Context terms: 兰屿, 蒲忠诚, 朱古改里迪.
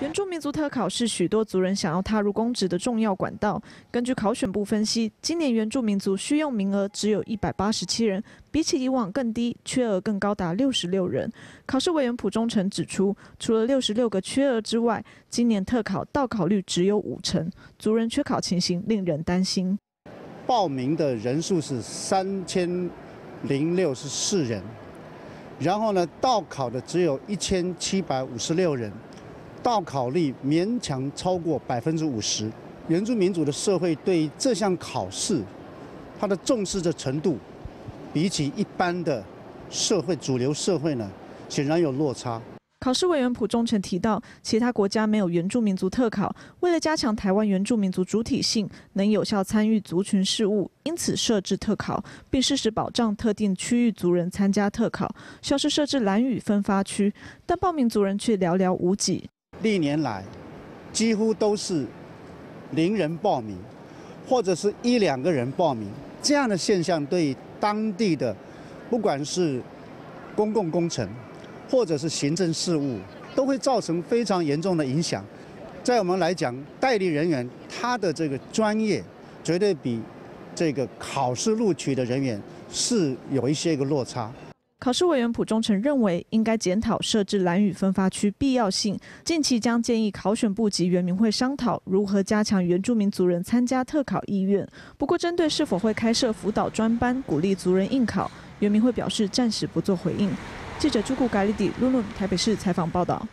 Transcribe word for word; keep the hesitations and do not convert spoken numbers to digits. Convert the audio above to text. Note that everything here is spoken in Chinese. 原住民族特考是许多族人想要踏入公职的重要管道。根据考选部分析，今年原住民族需用名额只有一百八十七人，比起以往更低，缺额更高达六十六人。考试委员蒲忠诚指出，除了六十六个缺额之外，今年特考到考率只有五成，族人缺考情形令人担心。报名的人数是三千零六十四人，然后呢，到考的只有一千七百五十六人。 到考率勉强超过百分之五十，原住民族的社会对这项考试，它的重视的程度，比起一般的社会主流社会呢，显然有落差。考试委员蒲忠诚提到，其他国家没有原住民族特考，为了加强台湾原住民族主体性，能有效参与族群事务，因此设置特考，并适时保障特定区域族人参加特考，像是设置兰屿分发区，但报名族人却寥寥无几。 历年来，几乎都是零人报名，或者是一两个人报名，这样的现象对当地的，不管是公共工程，或者是行政事务，都会造成非常严重的影响。在我们来讲，代理人员他的这个专业，绝对比这个考试录取的人员是有一些个落差。 考试委员蒲忠诚认为，应该检讨设置兰屿分发区必要性。近期将建议考选部及原民会商讨如何加强原住民族人参加特考意愿。不过，针对是否会开设辅导专班鼓励族人应考，原民会表示暂时不做回应。记者朱古改里迪、Lulu 台北市采访报道。